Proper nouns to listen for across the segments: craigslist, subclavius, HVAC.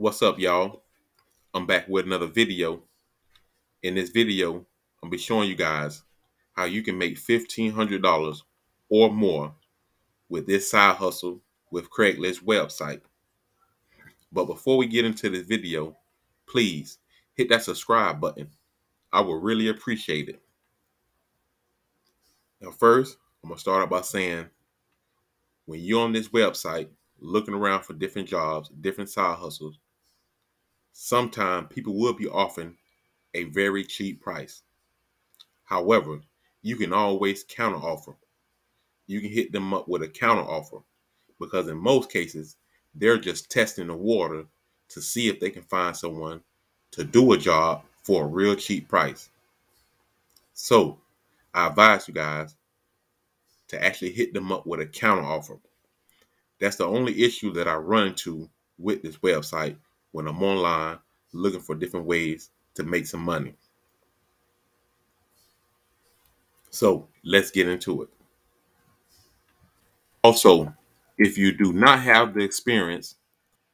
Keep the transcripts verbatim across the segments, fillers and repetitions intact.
What's up, y'all? I'm back with another video. In this video, I'll be showing you guys how you can make fifteen hundred dollars or more with this side hustle with Craigslist website. But before we get into this video, please hit that subscribe button. I would really appreciate it. Now first, I'm gonna start out by saying, when you're on this website looking around for different jobs, different side hustles, sometimes people will be offering a very cheap price. However, you can always counter offer. You can hit them up with a counter offer because in most cases, they're just testing the water to see if they can find someone to do a job for a real cheap price. So I advise you guys to actually hit them up with a counter offer. That's the only issue that I run into with this website when I'm online looking for different ways to make some money. So let's get into it. Also, if you do not have the experience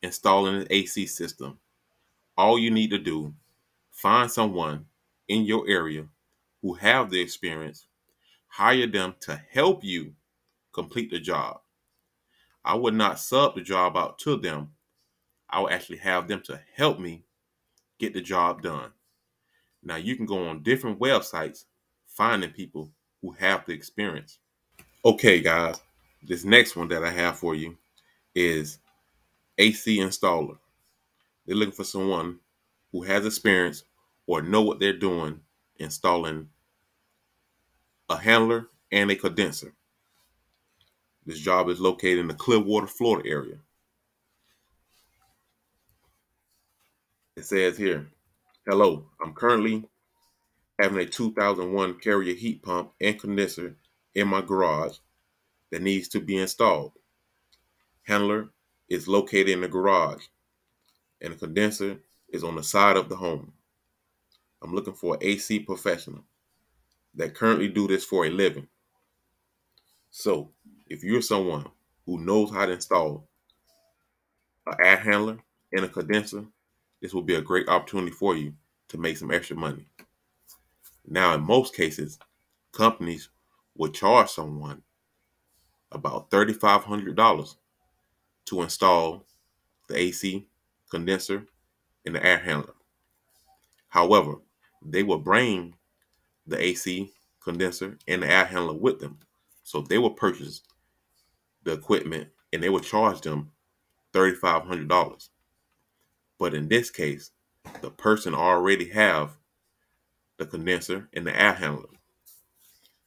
installing an A C system, all you need to do, find someone in your area who have the experience, hire them to help you complete the job. I would not sub the job out to them. I would actually have them to help me get the job done. Now you can go on different websites, finding people who have the experience. Okay guys, this next one that I have for you is A C installer. They're looking for someone who has experience or know what they're doing installing a handler and a condenser. This job is located in the Clearwater, Florida area. It says here, hello, I'm currently having a two thousand one Carrier heat pump and condenser in my garage that needs to be installed. Handler is located in the garage and the condenser is on the side of the home. I'm looking for an A C professional that currently do this for a living. So if you're someone who knows how to install an ad handler and a condenser, this will be a great opportunity for you to make some extra money. Now, in most cases, companies will charge someone about thirty-five hundred dollars to install the A C, condenser, and the ad handler. However, they will bring the A C, condenser, and the ad handler with them. So they will purchase the equipment and they will charge them thirty-five hundred dollars. But in this case, the person already have the condenser and the ad handler.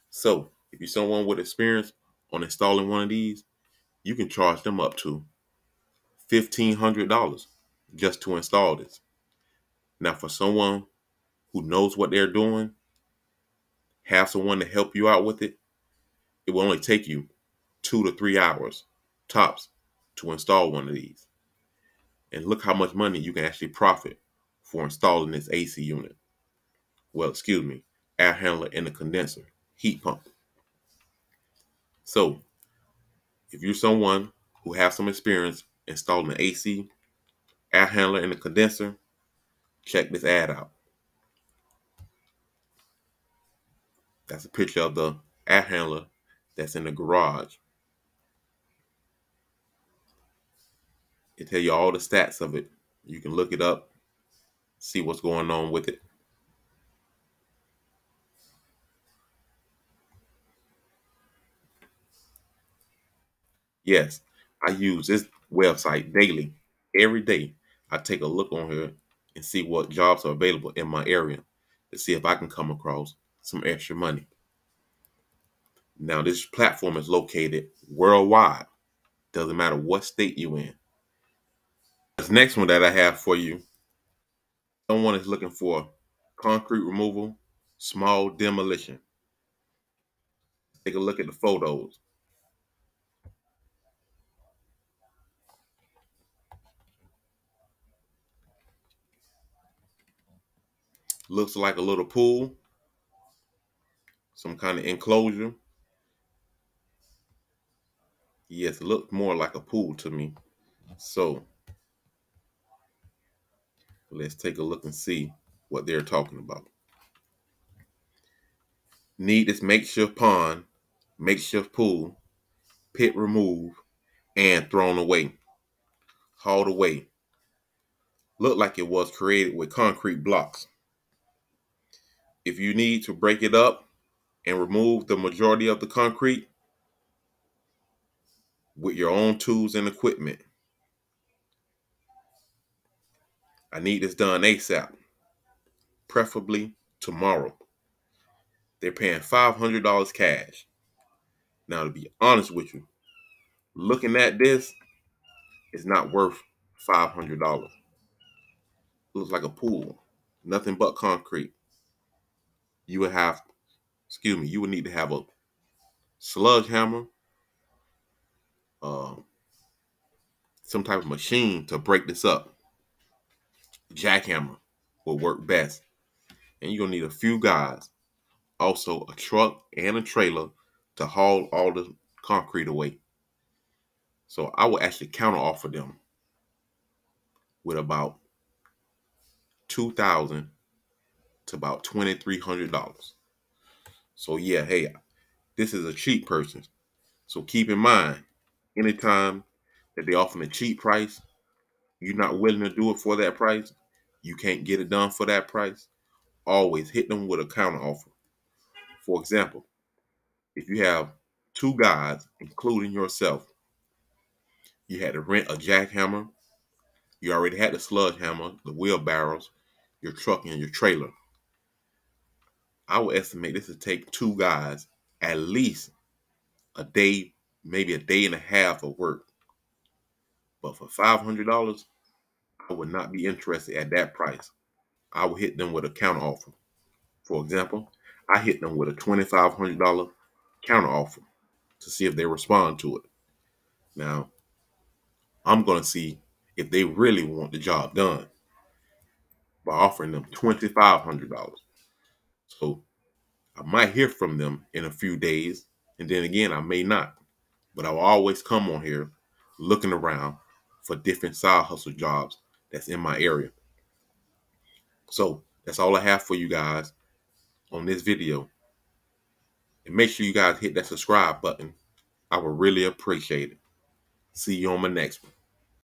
So if you're someone with experience on installing one of these, you can charge them up to fifteen hundred dollars just to install this. Now for someone who knows what they're doing, have someone to help you out with it, it will only take you two to three hours tops to install one of these. And look how much money you can actually profit for installing this A C unit. Well, excuse me, air handler and a condenser, heat pump. So if you're someone who has some experience installing an A C, air handler and a condenser, check this ad out. That's a picture of the air handler that's in the garage. It tells you all the stats of it. You can look it up, see what's going on with it. Yes, I use this website daily. Every day, I take a look on here and see what jobs are available in my area to see if I can come across some extra money. Now, this platform is located worldwide. Doesn't matter what state you're in. This next one that I have for you, someone is looking for concrete removal, small demolition. Take a look at the photos. Looks like a little pool, some kind of enclosure. Yes, it looked more like a pool to me. So Let's take a look and see what they're talking about. Need this makeshift pond, makeshift pool, pit removed, and thrown away, hauled away. Looked like it was created with concrete blocks. If you need to break it up and remove the majority of the concrete with your own tools and equipment. I need this done ASAP, preferably tomorrow. They're paying five hundred dollars cash. Now, to be honest with you, looking at this, it's not worth five hundred dollars. Looks like a pool, nothing but concrete. You would have, excuse me, you would need to have a sludge hammer, uh, some type of machine to break this up. Jackhammer will work best. And you're going to need a few guys, also a truck and a trailer to haul all the concrete away. So I will actually counter offer them with about two thousand dollars to about twenty-three hundred dollars. So yeah, hey, this is a cheap person. So keep in mind, anytime that they offer a cheap price, you're not willing to do it for that price, you can't get it done for that price, always hit them with a counter offer. For example, if you have two guys, including yourself, you had to rent a jackhammer, you already had the sludge hammer, the wheelbarrows, your truck, and your trailer. I would estimate this would take two guys at least a day, maybe a day and a half of work. But for five hundred dollars, I would not be interested at that price. I would hit them with a counter offer. For example, I hit them with a twenty-five hundred dollar counter offer to see if they respond to it. Now, I'm going to see if they really want the job done by offering them twenty-five hundred dollars. So I might hear from them in a few days. And then again, I may not. But I will always come on here looking around for different side hustle jobs that's in my area. So that's all I have for you guys on this video. And make sure you guys hit that subscribe button. I would really appreciate it. See you on my next one.